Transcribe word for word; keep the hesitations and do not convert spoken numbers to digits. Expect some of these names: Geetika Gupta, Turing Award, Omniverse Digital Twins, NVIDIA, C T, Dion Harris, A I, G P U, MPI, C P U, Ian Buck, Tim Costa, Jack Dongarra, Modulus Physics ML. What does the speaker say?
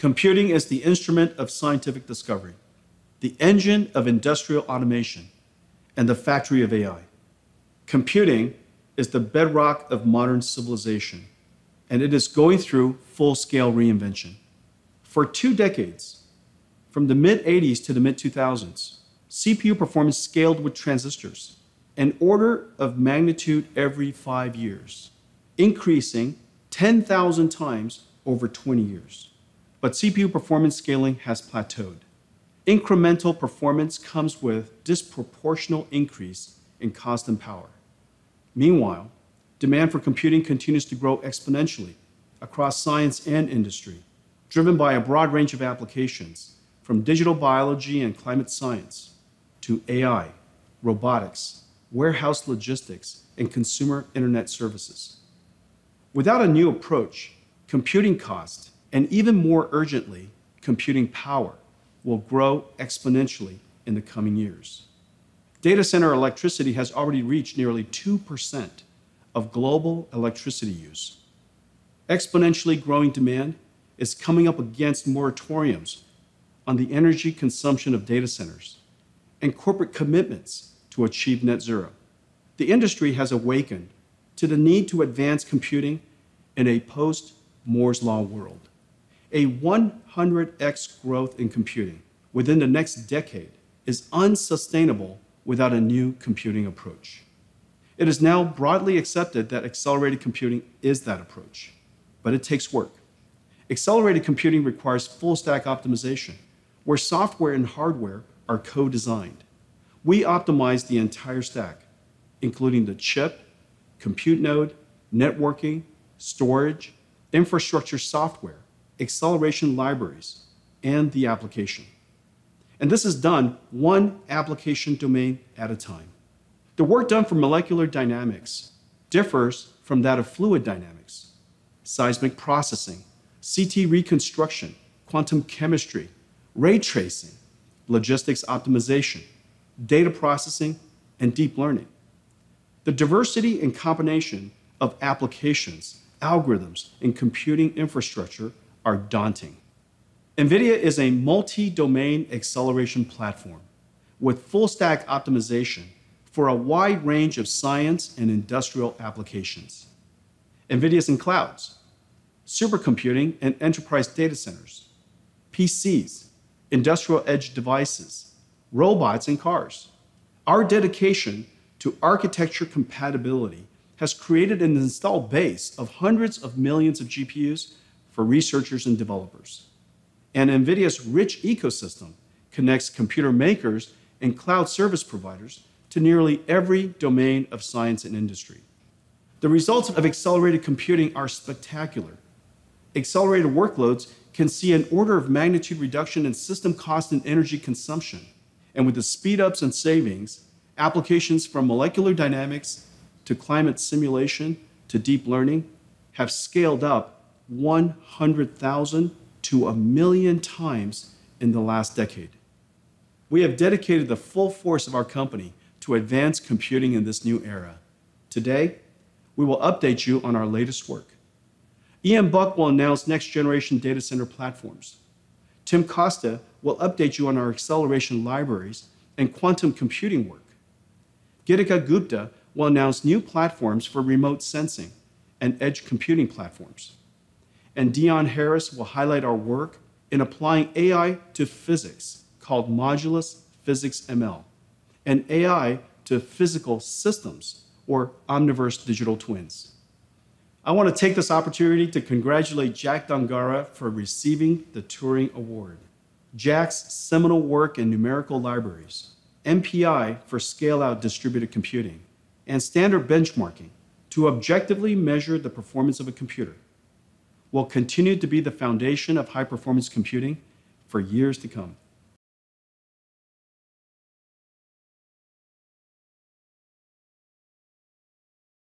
computing is the instrument of scientific discovery, the engine of industrial automation, and the factory of A I. Computing is the bedrock of modern civilization, and it is going through full-scale reinvention. For two decades, from the mid eighties to the mid two thousands, C P U performance scaled with transistors, an order of magnitude every five years, increasing ten thousand times over twenty years. But C P U performance scaling has plateaued. Incremental performance comes with disproportional increase in cost and power. Meanwhile, demand for computing continues to grow exponentially across science and industry, driven by a broad range of applications, from digital biology and climate science to A I, robotics, warehouse logistics, and consumer internet services. Without a new approach, computing cost, and even more urgently, computing power, will grow exponentially in the coming years. Data center electricity has already reached nearly two percent of global electricity use. Exponentially growing demand is coming up against moratoriums on the energy consumption of data centers and corporate commitments to achieve net zero. The industry has awakened to the need to advance computing in a post-Moore's Law world. A one hundred X growth in computing within the next decade is unsustainable without a new computing approach. It is now broadly accepted that accelerated computing is that approach, but it takes work. Accelerated computing requires full-stack optimization, where software and hardware are co-designed. We optimize the entire stack, including the chip, compute node, networking, storage, infrastructure software, acceleration libraries, and the application. And this is done one application domain at a time. The work done for molecular dynamics differs from that of fluid dynamics, seismic processing, C T reconstruction, quantum chemistry, ray tracing, logistics optimization, data processing, and deep learning. The diversity and combination of applications, algorithms, and computing infrastructure are daunting. NVIDIA is a multi-domain acceleration platform with full-stack optimization for a wide range of science and industrial applications. NVIDIA's in clouds, supercomputing and enterprise data centers, P Cs, industrial edge devices, robots and cars. Our dedication to architecture compatibility has created an installed base of hundreds of millions of G P Us for researchers and developers. And NVIDIA's rich ecosystem connects computer makers and cloud service providers to nearly every domain of science and industry. The results of accelerated computing are spectacular. Accelerated workloads can see an order of magnitude reduction in system cost and energy consumption. And with the speed-ups and savings, applications from molecular dynamics to climate simulation to deep learning have scaled up one hundred thousand to a million times in the last decade. We have dedicated the full force of our company to advance computing in this new era. Today, we will update you on our latest work. Ian Buck will announce next-generation data center platforms. Tim Costa will update you on our acceleration libraries and quantum computing work. Geetika Gupta will announce new platforms for remote sensing and edge computing platforms. And Dion Harris will highlight our work in applying A I to physics, called Modulus Physics M L, and A I to physical systems, or Omniverse Digital Twins. I want to take this opportunity to congratulate Jack Dongarra for receiving the Turing Award, Jack's seminal work in numerical libraries, M P I for scale-out distributed computing, and standard benchmarking to objectively measure the performance of a computer will continue to be the foundation of high-performance computing for years to come.